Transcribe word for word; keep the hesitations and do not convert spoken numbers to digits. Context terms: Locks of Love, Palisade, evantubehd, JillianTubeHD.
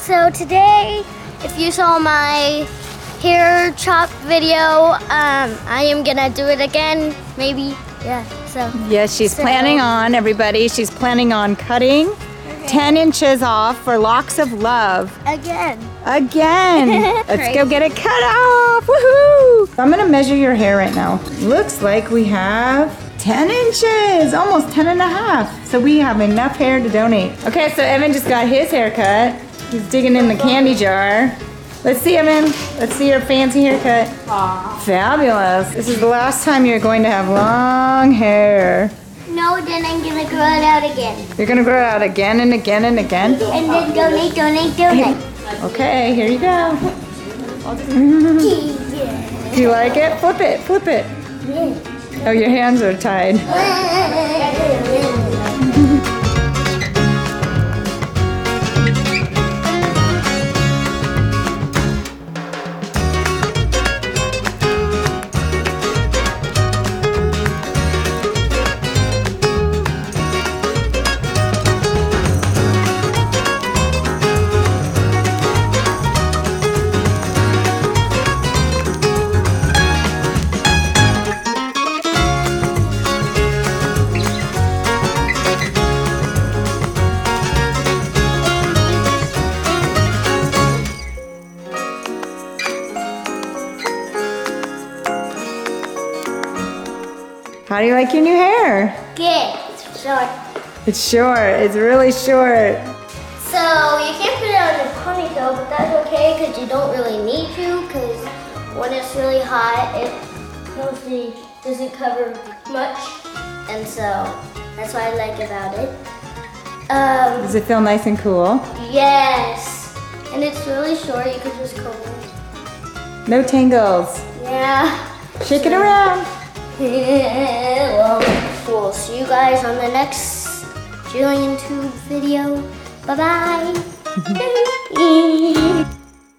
so today, if you saw my hair chopped video, um, I am gonna do it again, maybe, yeah, so. Yeah, she's so. planning on, everybody, she's planning on cutting okay. ten inches off for Locks of Love. Again. Again. Let's go get it cut off, woohoo! I'm gonna measure your hair right now. Looks like we have ten inches, almost ten and a half. So we have enough hair to donate. Okay, so Evan just got his haircut. He's digging in the candy jar. Let's see, Evan. Let's see your fancy haircut. Aww. Fabulous. This is the last time you're going to have long hair. No, then I'm gonna grow it out again. You're gonna grow it out again and again and again? And then donate, donate, donate. Okay, here you go. Do you like it? Flip it, flip it. Oh, your hands are tied. How do you like your new hair? Good. It's short. It's short. It's really short. So you can't put it on a ponytail, but that's okay because you don't really need to because when it's really hot, it mostly doesn't cover much. And so that's what I like about it. Um, Does it feel nice and cool? Yes. And it's really short. You can just comb it. No tangles. Yeah. Shake it around. Yeah, well, cool. See you guys on the next Jillian Tube video. Bye bye.